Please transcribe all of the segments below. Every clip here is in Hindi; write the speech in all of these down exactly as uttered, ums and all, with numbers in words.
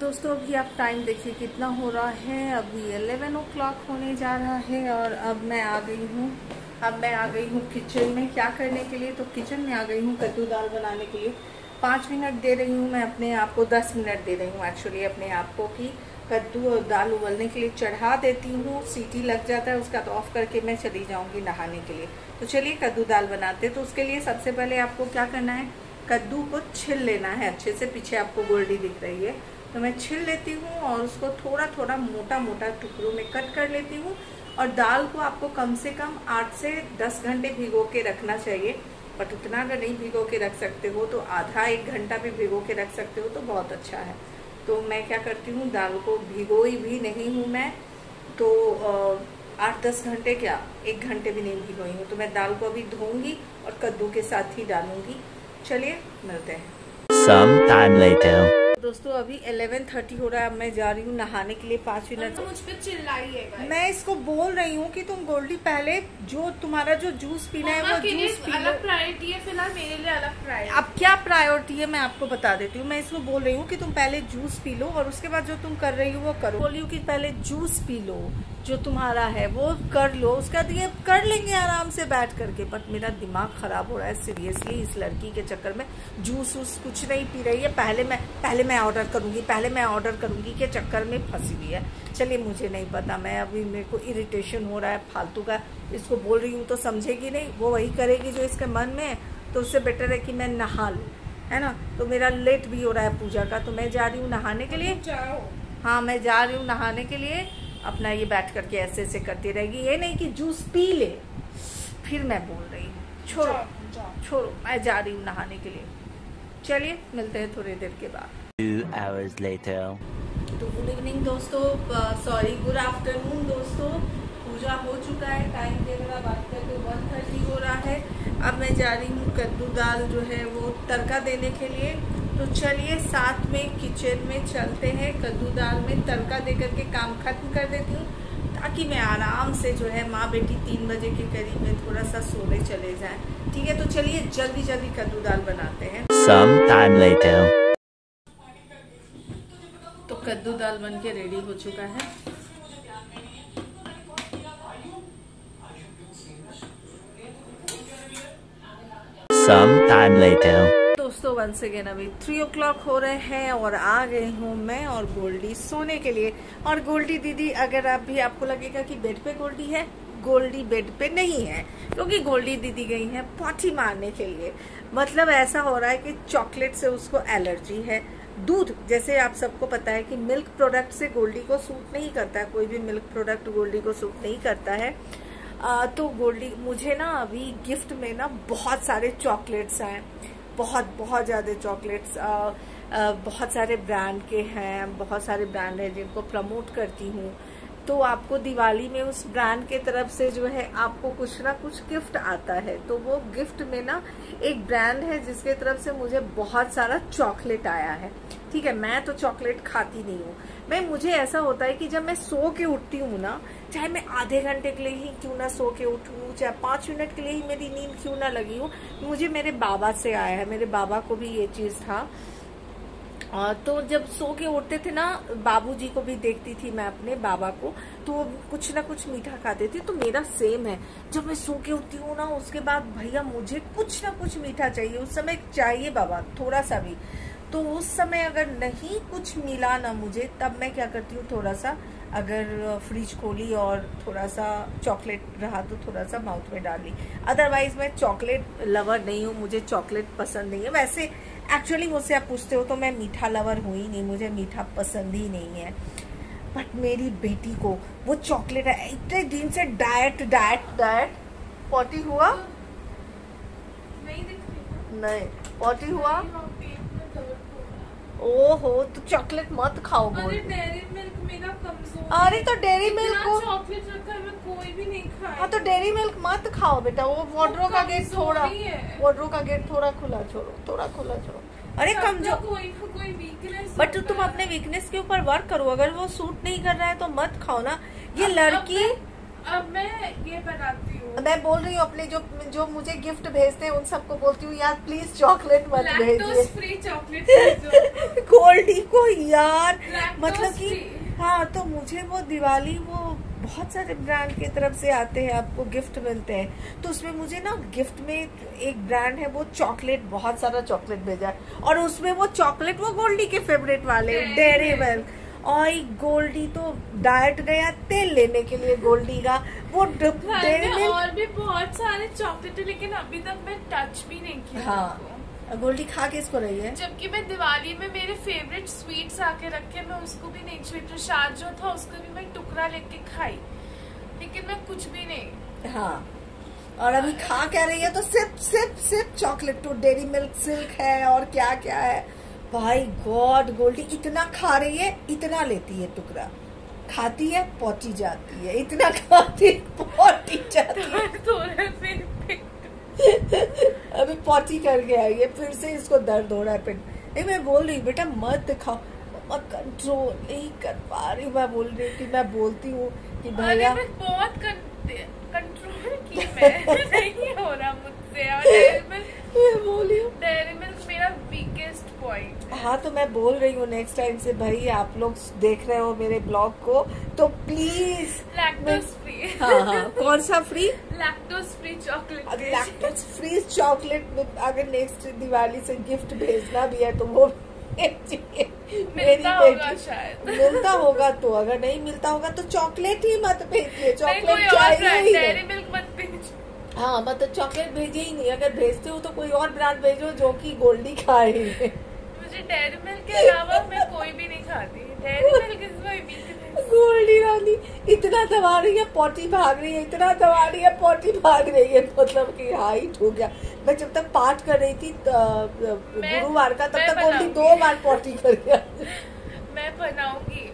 दोस्तों अभी आप टाइम देखिए कितना हो रहा है, अभी इलेवन ओ क्लॉक होने जा रहा है और अब मैं आ गई हूँ अब मैं आ गई हूँ किचन में। क्या करने के लिए? तो किचन में आ गई हूँ कद्दू दाल बनाने के लिए। पाँच मिनट दे रही हूँ मैं अपने आप को, दस मिनट दे रही हूँ एक्चुअली अपने आप को कि कद्दू और दाल उबलने के लिए चढ़ा देती हूँ, सीटी लग जाता है उसका तो ऑफ करके मैं चली जाऊँगी नहाने के लिए। तो चलिए कद्दू दाल बनाते हैं। तो उसके लिए सबसे पहले आपको क्या करना है, कद्दू को छिल लेना है अच्छे से। पीछे आपको गोल्डी दिख रही है तो मैं छिल लेती हूँ और उसको थोड़ा थोड़ा मोटा मोटा टुकड़ों में कट कर लेती हूँ। और दाल को आपको कम से कम आठ से दस घंटे भिगो के रखना चाहिए, बट उतना अगर नहीं भिगो के रख सकते हो तो आधा एक घंटा भी भिगो के रख सकते हो तो बहुत अच्छा है। तो मैं क्या करती हूँ, दाल को भिगोई भी नहीं हूँ मैं, तो आठ दस घंटे क्या एक घंटे भी नहीं भिगोई हूँ। तो मैं दाल को अभी धोऊँगी और कद्दू के साथ ही डालूँगी। चलिए मिलते हैं। Some time later. दोस्तों अभी इलेवन थर्टी हो रहा है, अब मैं जा रही हूँ नहाने के लिए। पाँच मिनट मुझ पर चिल्लाई है, मैं इसको बोल रही हूँ कि तुम गोल्डी पहले जो तुम्हारा जो जूस पीना है वो जूस पी लो। अलग प्रायोरिटी है फिलहाल मेरे लिए, अलग प्रायोरिटी। अब क्या प्रायोरिटी है मैं आपको बता देती हूँ। मैं इसको बोल रही हूँ कि तुम पहले जूस पी लो और उसके बाद जो तुम कर रही हो वो करो। बोल रही हूँ कि पहले जूस पी लो जो तुम्हारा है वो कर लो, उसका ये कर लेंगे आराम से बैठ करके। बट मेरा दिमाग खराब हो रहा है सीरियसली इस लड़की के चक्कर में। जूस उस कुछ नहीं पी रही है, पहले मैं पहले मैं ऑर्डर करूँगी पहले मैं ऑर्डर करूँगी के चक्कर में फंसी हुई है। चलिए मुझे नहीं पता, मैं अभी मेरे को इरिटेशन हो रहा है फालतू का। इसको बोल रही हूँ तो समझेगी नहीं, वो वही करेगी जो इसके मन में है। तो उससे बेटर है कि मैं नहा लूँ, है ना। तो मेरा लेट भी हो रहा है पूजा का, तो मैं जा रही हूँ नहाने के लिए। हाँ मैं जा रही हूँ नहाने के लिए। अपना ये बैठ करके ऐसे ऐसे करती रहेगी, ये नहीं कि जूस पी ले। फिर मैं बोल रही हूँ छोड़ो छोड़ो, मैं जा रही हूँ नहाने के लिए। चलिए मिलते हैं थोड़ी देर के बाद। तो गुड इवनिंग दोस्तों, सॉरी गुड आफ्टरनून दोस्तों। पूजा हो चुका है, टाइम दे रहा बात करके वन थर्टी हो रहा है। अब मैं जा रही हूँ कद्दू दाल जो है वो तड़का देने के लिए। तो चलिए साथ में किचन में चलते हैं, कद्दू दाल में तड़का दे करके काम खत्म कर देती हूँ ताकि मैं आराम से जो है माँ बेटी तीन बजे के करीब में थोड़ा सा सोने चले जाएं, ठीक है। तो चलिए जल्दी जल्दी कद्दू दाल बनाते हैं। Some time later. तो कद्दू दाल बन के रेडी हो चुका है। Some time later. दोस्तों वंस अगेन अभी थ्री ओ क्लॉक हो रहे हैं और आ गई हूँ मैं और गोल्डी सोने के लिए। और गोल्डी दीदी, अगर आप भी आपको लगेगा कि बेड पे गोल्डी है, गोल्डी बेड पे नहीं है क्योंकि गोल्डी दीदी गई हैं पॉटी मारने के लिए। मतलब ऐसा हो रहा है कि चॉकलेट से उसको एलर्जी है। दूध, जैसे आप सबको पता है कि मिल्क प्रोडक्ट से गोल्डी को सूट नहीं करता है, कोई भी मिल्क प्रोडक्ट गोल्डी को सूट नहीं करता है। आ, तो गोल्डी मुझे ना अभी गिफ्ट में ना बहुत सारे चॉकलेट्स आए, बहुत बहुत ज़्यादा चॉकलेट्स, बहुत सारे ब्रांड के हैं, बहुत सारे ब्रांड हैं जिनको प्रमोट करती हूँ। तो आपको दिवाली में उस ब्रांड के तरफ से जो है आपको कुछ ना कुछ गिफ्ट आता है। तो वो गिफ्ट में ना एक ब्रांड है जिसके तरफ से मुझे बहुत सारा चॉकलेट आया है, ठीक है। मैं तो चॉकलेट खाती नहीं हूँ मैं, मुझे ऐसा होता है कि जब मैं सो के उठती हूँ ना, चाहे मैं आधे घंटे के लिए ही क्यों ना सो के उठूँ, चाहे पाँच मिनट के लिए ही मेरी नींद क्यों ना लगी हो, मुझे मेरे बाबा से आया है। मेरे बाबा को भी ये चीज़ था। तो जब सो के उठते थे ना, बाबूजी को भी देखती थी मैं अपने बाबा को, तो कुछ ना कुछ मीठा खाते थे। तो मेरा सेम है, जब मैं सो के उठती हूँ ना उसके बाद भैया मुझे कुछ ना कुछ मीठा चाहिए। उस समय चाहिए बाबा थोड़ा सा भी, तो उस समय अगर नहीं कुछ मिला ना मुझे, तब मैं क्या करती हूँ, थोड़ा सा अगर फ्रिज खोली और थोड़ा सा चॉकलेट रहा तो थोड़ा सा माउथ में डाल ली। अदरवाइज मैं चॉकलेट लवर नहीं हूँ, मुझे चॉकलेट पसंद नहीं है। वैसे एक्चुअली मुझसे आप पूछते हो तो मैं मीठा लवर हूँ ही नहीं, मुझे मीठा पसंद ही नहीं है। बट मेरी बेटी को वो चॉकलेट है, इतने दिन से डाइट डाइट डाइट पॉटी हुआ नहीं, नहीं पॉटी हुआ। ओहो तो चॉकलेट मत खाओ। अरे डेयरी मिल्क मेरा कमजोर, अरे तो डेयरी मिल्क को चॉकलेट रखा है, मैं कोई भी नहीं खाया। हाँ तो डेयरी मिल्क मत खाओ बेटा, वो वार्डरोब का गेट थोड़ा वार्डरोब का गेट थोड़ा खुला छोड़ो, थोड़ा खुला छोड़ो। अरे कमजोर कोई कोई वीकनेस, बट तुम अपने वीकनेस के ऊपर वर्क करो। अगर वो सूट नहीं कर रहा है तो मत खाओ ना। ये लड़की अब मैं ये बनाती हूँ, मैं बोल रही हूँ अपने जो जो मुझे गिफ्ट भेजते हैं उन सबको बोलती हूँ यार प्लीज चॉकलेट मत लैक्टोज फ्री चॉकलेट गोल्डी को यार, मतलब कि हाँ। तो मुझे वो दिवाली वो बहुत सारे ब्रांड की तरफ से आते हैं, आपको गिफ्ट मिलते हैं, तो उसमें मुझे ना गिफ्ट में एक ब्रांड है वो चॉकलेट बहुत सारा चॉकलेट भेजा है और उसमें वो चॉकलेट वो गोल्डी के फेवरेट वाले डेरी मिल्क। और गोल्डी तो डाइट गया तेल लेने के लिए, गोल्डी का वो डेरी मिल्क और भी बहुत सारे चॉकलेट है लेकिन अभी तक मैं टच भी नहीं किया। हाँ गोल्डी खा के इसको रही है, जबकि मैं दिवाली में मेरे फेवरेट स्वीट्स आके रखे मैं उसको भी नहीं छुई। प्रसाद जो था उसको भी मैं टुकड़ा लेके खाई लेकिन मैं कुछ भी नहीं। हाँ और अभी खा क्या रही है तो सिर्फ सिर्फ सिर्फ चॉकलेट, तो डेरी मिल्क सिल्क है और क्या क्या है। भाई गॉड गोल्डी इतना खा रही है, इतना लेती है टुकड़ा, खाती है पौटी जाती है, इतना खाती पौटी जाती है। अभी पौटी कर गया ये, फिर से इसको दर्द हो रहा है पेट। नहीं मैं बोल रही बेटा मत खाओ, मैं कंट्रोल नहीं कर पा रही। मैं बोल रही हूँ कि मैं बोलती हूँ कि भैया बहुत कंट्रोल की मैं नहीं हो रहा मुझसे, और बोली डेयरी मिल्क मेरा वीकेस्ट पॉइंट। हाँ तो मैं बोल रही हूँ नेक्स्ट टाइम से भाई आप लोग देख रहे हो मेरे ब्लॉग को तो प्लीज लैक्टोज फ्री। हाँ हाँ कौन सा free? Lactose free chocolate. Lactose free chocolate अगर नेक्स्ट दिवाली से गिफ्ट भेजना भी है तो वो मिलता होगा शायद, मिलता होगा तो, अगर नहीं मिलता होगा तो चॉकलेट ही मत भेजिए, चॉकलेट चाहिए। हाँ मतलब चॉकलेट भेजे ही नहीं, अगर भेजते हो तो कोई और ब्रांड भेजो जो कि गोल्डी खाए। मुझे डेयरी मिल्क के अलावा मैं कोई भी नहीं खाती, Dairy Milk is my weakness. Goldy रानी इतना दबा रही है पॉटी भाग रही है, इतना दबा रही है पॉटी भाग रही है, मतलब कि हाइट हो गया। मैं जब तक पाठ कर रही थी गुरुवार का तब तक गोल्डी दो बार पॉटी कर गया। मैं बनाऊंगी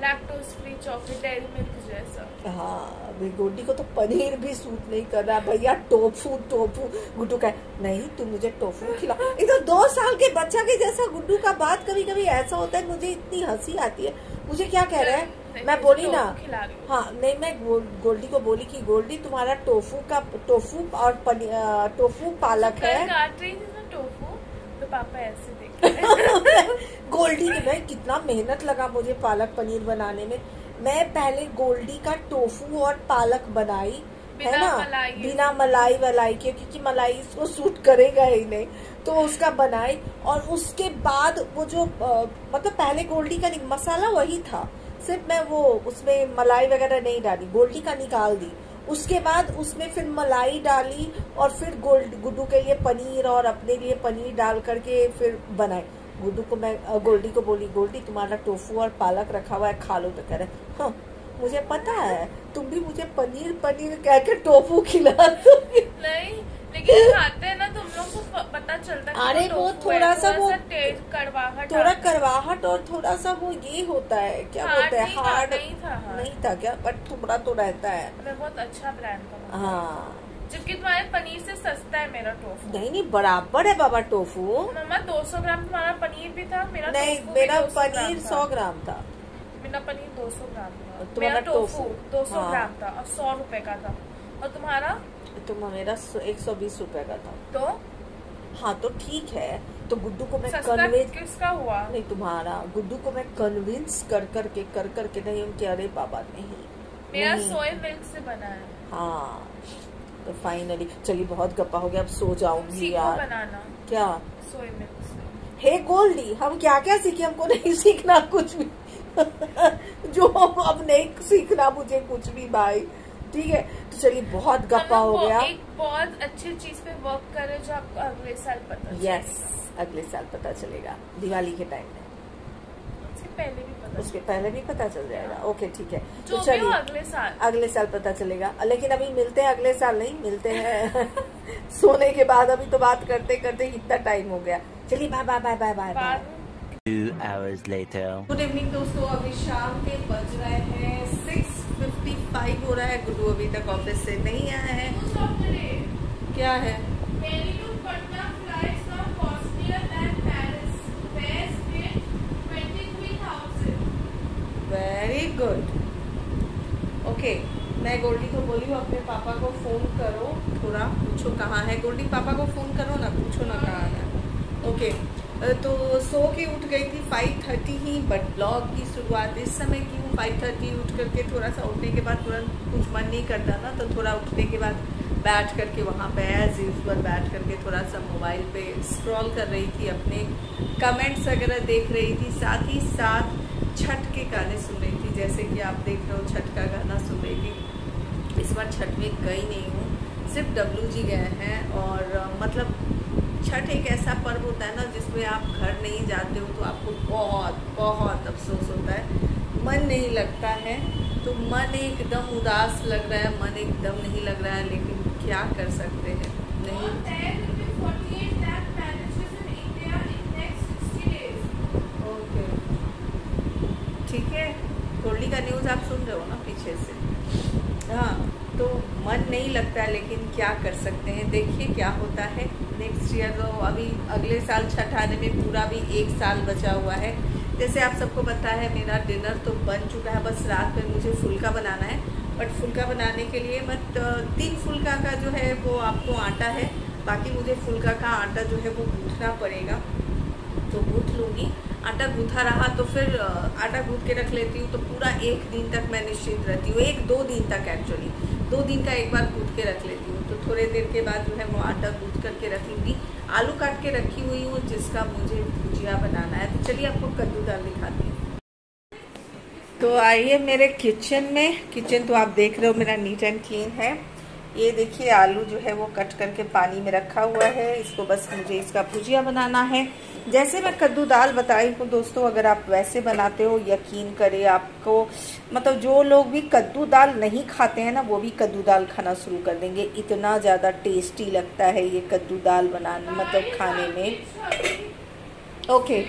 lactose free chocolate Dairy Milk जैसा। हाँ गोल्डी को तो पनीर भी सूट नहीं कर रहा भैया, टोफू टोफू। गुड्डू का नहीं तुम मुझे टोफू खिला, एक तो दो साल के बच्चा के जैसा गुड्डू का बात। कभी कभी ऐसा होता है मुझे इतनी हंसी आती है। मुझे क्या कह रहा है मैं बोली ना, हाँ नहीं मैं गोल्डी को बोली कि गोल्डी तुम्हारा टोफू का टोफू और टोफू पालक है। तो पापा ऐसे देख गोल्डी ने भाई कितना मेहनत लगा मुझे पालक पनीर बनाने में। मैं पहले गोल्डी का टोफू और पालक बनाई है ना मलाई। बिना मलाई वलाई के, क्योंकि मलाई इसको सूट करेगा ही नहीं, तो उसका बनाई। और उसके बाद वो जो मतलब पहले गोल्डी का मसाला वही था, सिर्फ मैं वो उसमें मलाई वगैरह नहीं डाली, गोल्डी का निकाल दी। उसके बाद उसमें फिर मलाई डाली और फिर गोल्ड गुड्डू के लिए पनीर और अपने लिए पनीर डाल करके फिर बनाए। गुड्डू को मैं गोल्डी को बोली गोल्डी तुम्हारा टोफू और पालक रखा हुआ है खा लो। तो कह रहे हाँ मुझे पता है तुम भी मुझे पनीर पनीर कह के टोफू खिला दो। नहीं लेकिन खाते हैं ना तुम लोग को पता चलता है। अरे वो थोड़ा सा वो तेज करवाहट, थोड़ा करवाहट और थोड़ा सा वो ये होता है क्या बोलते हैं हार्ड नहीं था, नहीं था क्या, बट थोड़ा तो रहता है। मैं बहुत अच्छा ब्रांड का हाँ, जबकि तुम्हारे पनीर से सस्ता है मेरा टोफू। नहीं नहीं बराबर है बाबा टोफू। मामा दो सौ ग्राम तुम्हारा पनीर भी था, मेरा नहीं मेरा पनीर सौ ग्राम था, मेरा पनीर दो सौ ग्राम था, मेरा टोफू दो सौ ग्राम था और सौ रुपए का था और तुम्हारा तुम मेरा एक सौ बीस रूपए का था। तो हाँ तो ठीक है, तो गुड्डू को मैं कन्विंस किसका हुआ नहीं तुम्हारा, गुड्डू को मैं कन्विंस कर कर के कर कर के नहीं उनके अरे बाबा नहीं मेरा सोया मिल्क से बना है। हाँ तो फाइनली चलिए बहुत गप्पा हो गया, अब सो जाऊंगी यार। बनाना क्या सोया मिल्क से। हे गोल्डी हम क्या क्या सीखे, हमको नहीं सीखना कुछ भी। जो हम अब नहीं सीखना मुझे कुछ भी भाई, ठीक है। तो चलिए बहुत गप्पा हो गया। एक बहुत अच्छी चीज पे वर्क कर रहे हो जो आपको अगले साल पता यस अगले साल पता चलेगा दिवाली के टाइम में, पहले भी पता उसके पहले भी पता चल जाएगा। ओके ठीक है तो चलिए अगले साल अगले साल पता चलेगा, लेकिन अभी मिलते हैं अगले साल नहीं मिलते हैं सोने के बाद। अभी तो बात करते करते इतना टाइम हो गया, चलिए bye bye bye bye bye bye. Good evening दोस्तों, अभी शाम के बज रहे हैं सिक्स फिफ्टी फाइव हो रहा है। गुड्डू अभी तक ऑफिस से नहीं आया है। क्या है वेरी गुड ओके मैं गोल्डी को बोली हूँ अपने पापा को फ़ोन करो, थोड़ा पूछो कहाँ है गोल्डी, पापा को फ़ोन करो ना, पूछो ना कहाँ है। ओके तो सो के उठ गई थी फाइव थर्टी ही, बट ब्लॉग की शुरुआत इस समय की हूँ। फाइव थर्टी उठ करके थोड़ा सा उठने के बाद तुरंत कुछ मन नहीं करता ना, तो थोड़ा उठने के बाद बैठ करके वहाँ पे एज यूजल बैठ करके थोड़ा सा मोबाइल पे स्क्रॉल कर रही थी, अपने कमेंट्स वगैरह देख रही थी, साथ ही साथ छठ के गाने सुन रही थी। जैसे कि आप देख रहे हो छठ का गाना सुन रही थी। इस बार छठ में गई नहीं हूँ, सिर्फ डब्लू जी गए हैं। और मतलब छठ एक ऐसा पर्व होता है ना जिसमें आप घर नहीं जाते हो तो आपको बहुत बहुत अफसोस होता है, मन नहीं लगता है, तो मन एकदम उदास लग रहा है, मन एकदम नहीं लग रहा है, लेकिन क्या कर सकते हैं। नहीं ओके ठीक है, गोल्डी का न्यूज़ आप सुन रहे हो ना पीछे से। हाँ तो मन नहीं लगता है, लेकिन क्या कर सकते हैं, देखिए क्या होता है नेक्स्ट ईयर। तो अभी अगले साल छठ आने में पूरा भी एक साल बचा हुआ है। जैसे आप सबको पता है मेरा डिनर तो बन चुका है, बस रात में मुझे फुल्का बनाना है। बट फुल्का बनाने के लिए बट तीन फुल्का का जो है वो आपको आटा है, बाकी मुझे फुल्का का आटा जो है वो गूँथना पड़ेगा, तो गूँथ लूँगी। आटा गूँथा रहा तो फिर आटा गूँथ के रख लेती हूँ, तो पूरा एक दिन तक मैं निश्चित रहती हूँ, एक दो दिन तक एक्चुअली, दो दिन का एक बार गूँथ के रख लेती हूँ। तो थोड़े देर के बाद जो है वो आटा गूँथ करके रख लूँगी। आलू काट के रखी हुई हूँ जिसका मुझे भुजिया बनाना है। तो चलिए आपको कद्दू दाल दिखाती हूँ। तो आइए मेरे किचन में, किचन तो आप देख रहे हो मेरा नीट एंड क्लीन है। ये देखिए आलू जो है वो कट करके पानी में रखा हुआ है, इसको बस मुझे इसका भुजिया बनाना है। जैसे मैं कद्दू दाल बताई हूँ दोस्तों, अगर आप वैसे बनाते हो यकीन करें आपको, मतलब जो लोग भी कद्दू दाल नहीं खाते हैं ना वो भी कद्दू दाल खाना शुरू कर देंगे, इतना ज़्यादा टेस्टी लगता है ये कद्दू दाल बनाने, मतलब खाने में। ओके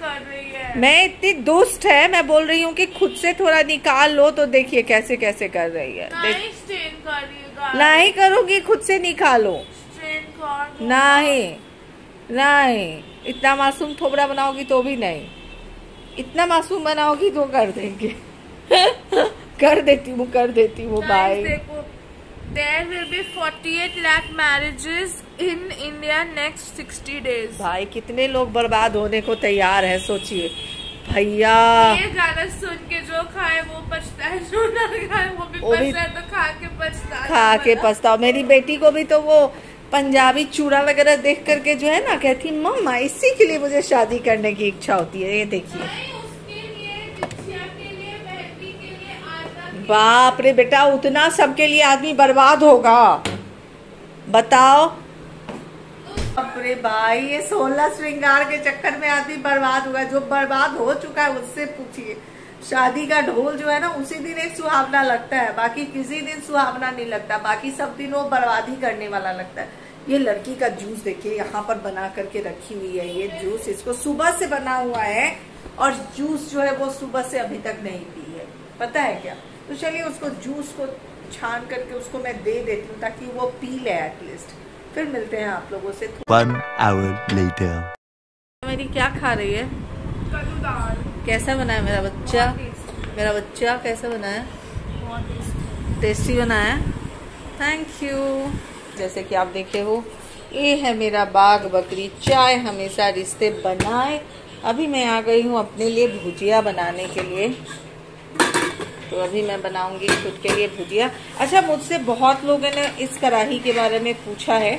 कर रही है। मैं इतनी दुष्ट है, मैं बोल रही हूँ कि खुद से थोड़ा निकाल लो, तो देखिए कैसे कैसे कर रही है। नहीं करूँगी, खुद से निकालो, नहीं नहीं, इतना मासूम थोबड़ा बनाओगी तो भी नहीं, इतना मासूम बनाओगी तो कर देंगे। कर देती हूँ, कर देती हूँ भाई। There will be forty-eight lakh marriages in India next sixty days. भाई कितने लोग बर्बाद होने को तैयार है, सोचिए भैया। ये गाना सुन के जो खाए वो पछताए, जो ना खाए वो भी पछताए, तो खा के पछताए, खा के पछताओ। मेरी बेटी को भी तो वो पंजाबी चूड़ा वगैरह देख करके जो है ना कहती मम्मा इसी के लिए मुझे शादी करने की इच्छा होती है। ये देखिए बाप रे बेटा, उतना सबके लिए आदमी बर्बाद होगा बताओ। बाप रे भाई, ये सोलह श्रृंगार के चक्कर में आदमी बर्बाद होगा। जो बर्बाद हो चुका है उससे पूछिए। शादी का ढोल जो है ना उसी दिन एक सुहावना लगता है, बाकी किसी दिन सुहावना नहीं लगता, बाकी सब दिन वो बर्बादी करने वाला लगता है। ये लड़की का जूस देखिए यहाँ पर बना करके रखी हुई है, ये जूस इसको सुबह से बना हुआ है, और जूस जो है वो सुबह से अभी तक नहीं पी है, पता है क्या। तो चलिए उसको जूस को छान करके उसको मैं दे देती हूँ ताकि वो पी ले एटलीस्ट। फिर मिलते हैं आप लोगों से। One hour later. मेरी क्या खा रही है? कद्दू दाल। कैसा बनाया मेरा बच्चा? मेरा बच्चा कैसा बनाया? बहुत टेस्टी बनाया। Thank you. जैसे कि आप देखे हो ये है मेरा बाग बकरी चाय, हमेशा रिश्ते बनाए। अभी मैं आ गई हूँ अपने लिए भुजिया बनाने के लिए, तो अभी मैं बनाऊंगी खुद के लिए भुजिया। अच्छा मुझसे बहुत लोगों ने इस कढ़ाई के बारे में पूछा है,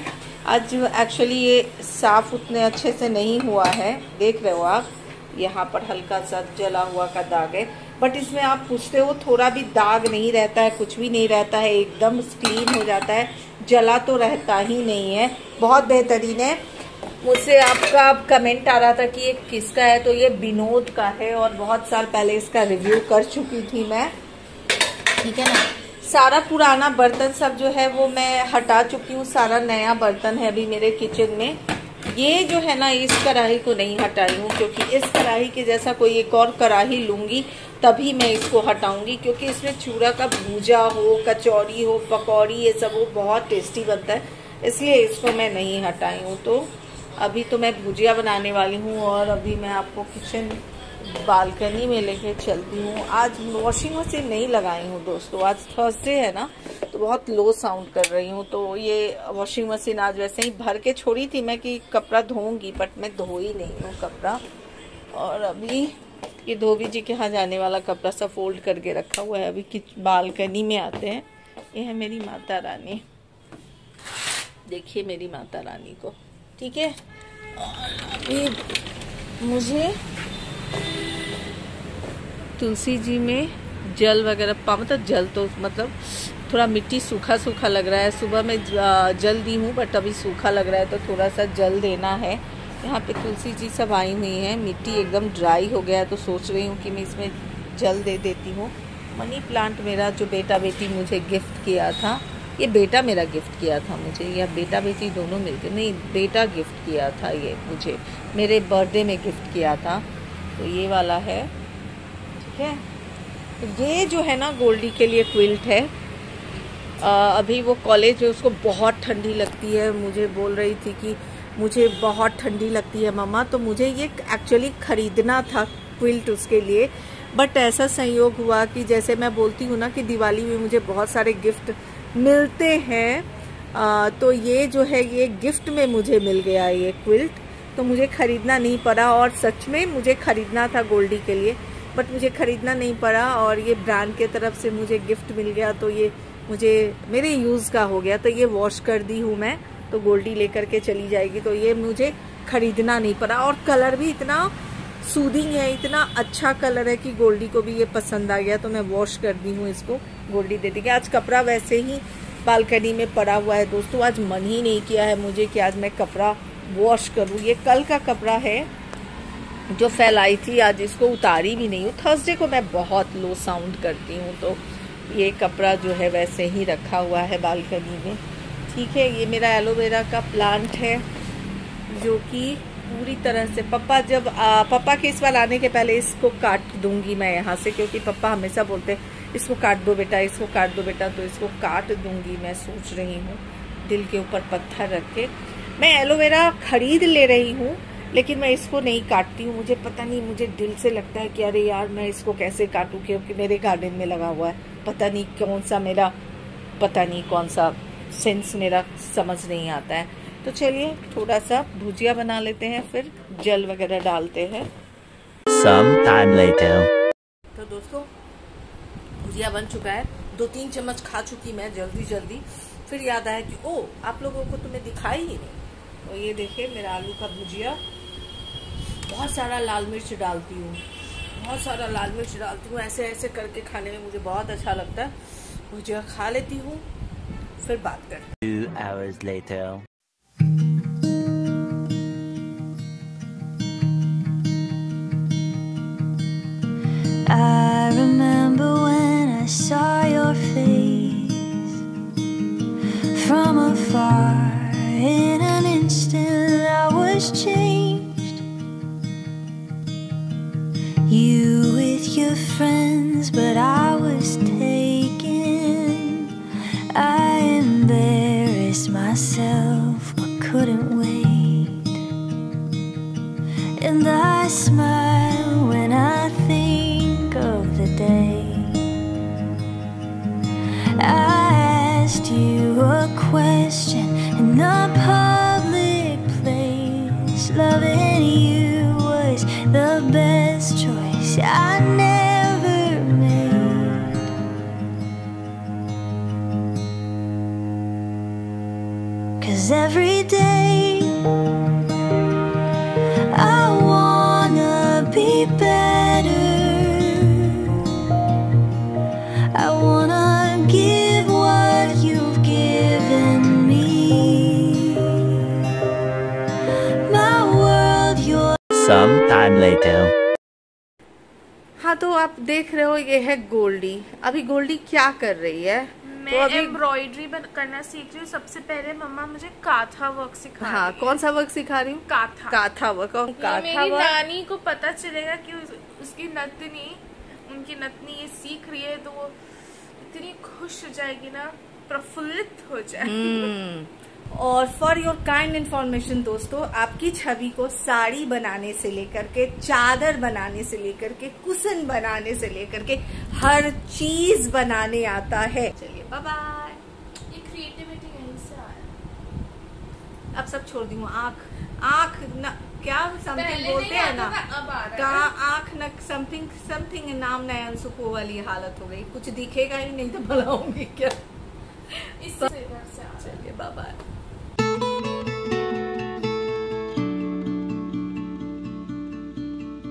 आज एक्चुअली ये साफ़ उतने अच्छे से नहीं हुआ है, देख रहे हो आप यहाँ पर हल्का सा जला हुआ का दाग है, बट इसमें आप पूछते हो थोड़ा भी दाग नहीं रहता है, कुछ भी नहीं रहता है, एकदम क्लीन हो जाता है, जला तो रहता ही नहीं है, बहुत बेहतरीन है। मुझसे आपका आप कमेंट आ रहा था कि ये किसका है, तो ये विनोद का है, और बहुत साल पहले इसका रिव्यू कर चुकी थी मैं, ठीक है ना। सारा पुराना बर्तन सब जो है वो मैं हटा चुकी हूँ, सारा नया बर्तन है अभी मेरे किचन में। ये जो है ना इस कढ़ाई को नहीं हटाई हूँ, क्योंकि इस कढ़ाई के जैसा कोई एक और कढ़ाई लूँगी तभी मैं इसको हटाऊँगी, क्योंकि इसमें चूड़ा का भूजा हो, कचौड़ी हो, पकौड़ी, ये सब वो बहुत टेस्टी बनता है, इसलिए इसको मैं नहीं हटाई हूँ। तो अभी तो मैं भुजिया बनाने वाली हूँ, और अभी मैं आपको किचन बालकनी में लेके चलती हूँ। आज वॉशिंग मशीन नहीं लगाई हूँ दोस्तों, आज थर्सडे है ना, तो बहुत लो साउंड कर रही हूँ। तो ये वॉशिंग मशीन आज वैसे ही भर के छोड़ी थी मैं कि कपड़ा धोऊंगी, बट मैं धो ही नहीं हूँ कपड़ा। और अभी ये धोबी जी के यहाँ जाने वाला कपड़ा सब फोल्ड करके रखा हुआ है। अभी किच बालकनी में आते हैं। ये है मेरी माता रानी, देखिए मेरी माता रानी को, ठीक है। और अभी मुझे तुलसी जी में जल वगैरह पा मतलब जल तो मतलब थोड़ा मिट्टी सूखा सूखा लग रहा है। सुबह मैं जल दी हूँ बट अभी सूखा लग रहा है, तो थोड़ा सा जल देना है। यहाँ पे तुलसी जी सब आई हुई हैं, मिट्टी एकदम ड्राई हो गया है, तो सोच रही हूँ कि मैं इसमें जल दे देती हूँ। मनी प्लांट मेरा जो बेटा बेटी मुझे गिफ्ट किया था, ये बेटा मेरा गिफ्ट किया था मुझे, या बेटा बेटी दोनों मिलकर, नहीं बेटा गिफ्ट किया था ये मुझे, मेरे बर्थडे में गिफ्ट किया था। तो ये वाला है, ठीक है। तो ये जो है ना गोल्डी के लिए क्विल्ट है। आ, अभी वो कॉलेज में, उसको बहुत ठंडी लगती है, मुझे बोल रही थी कि मुझे बहुत ठंडी लगती है मम्मा, तो मुझे ये एक्चुअली ख़रीदना था क्विल्ट उसके लिए। बट ऐसा संयोग हुआ कि जैसे मैं बोलती हूँ ना कि दिवाली में मुझे बहुत सारे गिफ्ट मिलते हैं, आ, तो ये जो है ये गिफ्ट में मुझे मिल गया ये क्विल्ट, तो मुझे ख़रीदना नहीं पड़ा। और सच में मुझे ख़रीदना था गोल्डी के लिए, बट मुझे ख़रीदना नहीं पड़ा, और ये ब्रांड के तरफ से मुझे गिफ्ट मिल गया, तो ये मुझे मेरे यूज़ का हो गया। तो ये वॉश कर दी हूँ मैं, तो गोल्डी लेकर के चली जाएगी, तो ये मुझे ख़रीदना नहीं पड़ा। और कलर भी इतना सूदिंग है, इतना अच्छा कलर है कि गोल्डी को भी ये पसंद आ गया, तो मैं वॉश कर दी हूँ इसको, गोल्डी दे दी। आज कपड़ा वैसे ही बालकनी में पड़ा हुआ है दोस्तों, आज मन ही नहीं किया है मुझे कि आज मैं कपड़ा वॉश करूँ। ये कल का कपड़ा है जो फैलाई थी, आज इसको उतारी भी नहीं हूँ। थर्सडे को मैं बहुत लो साउंड करती हूँ, तो ये कपड़ा जो है वैसे ही रखा हुआ है बालकनी में, ठीक है। ये मेरा एलोवेरा का प्लांट है जो कि पूरी तरह से पापा जब आ, पापा के इस बार आने के पहले इसको काट दूंगी मैं यहाँ से, क्योंकि पापा हमेशा बोलते हैं इसको काट दो बेटा, इसको काट दो बेटा, तो इसको काट दूंगी मैं सोच रही हूँ, दिल के ऊपर पत्थर रख के। मैं एलोवेरा खरीद ले रही हूँ लेकिन मैं इसको नहीं काटती हूँ, मुझे पता नहीं, मुझे दिल से लगता है कि अरे यार मैं इसको कैसे काटूँ, क्योंकि मेरे गार्डन में लगा हुआ है, पता नहीं कौन सा मेरा पता नहीं कौन सा सेंस मेरा समझ नहीं आता है। तो चलिए थोड़ा सा भुजिया बना लेते हैं, फिर जल वगैरह डालते हैं। Some time later. तो दोस्तों भुजिया बन चुका है, दो तीन चम्मच खा चुकी मैं जल्दी जल्दी, फिर याद आया कि ओ आप लोगों को तो मैं दिखाई ही नहीं। तो ये देखिए मेरा आलू का भुजिया, बहुत सारा लाल मिर्च डालती हूँ, बहुत सारा लाल मिर्च डालती हूँ, ऐसे ऐसे करके खाने में मुझे बहुत अच्छा लगता है। भुजिया खा लेती हूँ फिर बात करते हैं। Two hours later. I remember when I saw your face from afar. In an instant, I was changed. You with your friends, but I was taken. I myself but couldn't wait, and I smile when I think of the day I asked you a question in a public place. Loving you was the best choice I never made. Every day I wanna be better, I wanna give what you've given me, my world your some time later. हाँ तो आप देख रहे हो ये है गोल्डी। अभी गोल्डी क्या कर रही है? मैं एम्ब्रॉयडरी करना सीख रही हूँ। सबसे पहले मम्मा मुझे काथा वर्क सिखा रही है। हाँ, कौन सा वर्क सिखा रही हूँ? काथा काथा वर्क। और काथा मेरी वर्क नानी को पता चलेगा कि उसकी नतनी उनकी नतनी ये सीख रही है, तो वो इतनी खुश हो जाएगी ना, प्रफुल्लित हो जाएगी। और फॉर योर काइंड इन्फॉर्मेशन दोस्तों, आपकी छवि को साड़ी बनाने से लेकर के, चादर बनाने से लेकर के, कुशन बनाने से लेकर के हर चीज बनाने आता है। चलिए बाय बाय। ये क्रिएटिविटी कहीं से आया? अब सब छोड़ दूँ। आँख आँख न क्या समथिंग बोलते हैं ना, कहा आँख न समथिंग समथिंग नाम नयन सुखो वाली हालत हो गई। कुछ दिखेगा ही नहीं तो भला होंगी क्या। चलिए बाय बाय।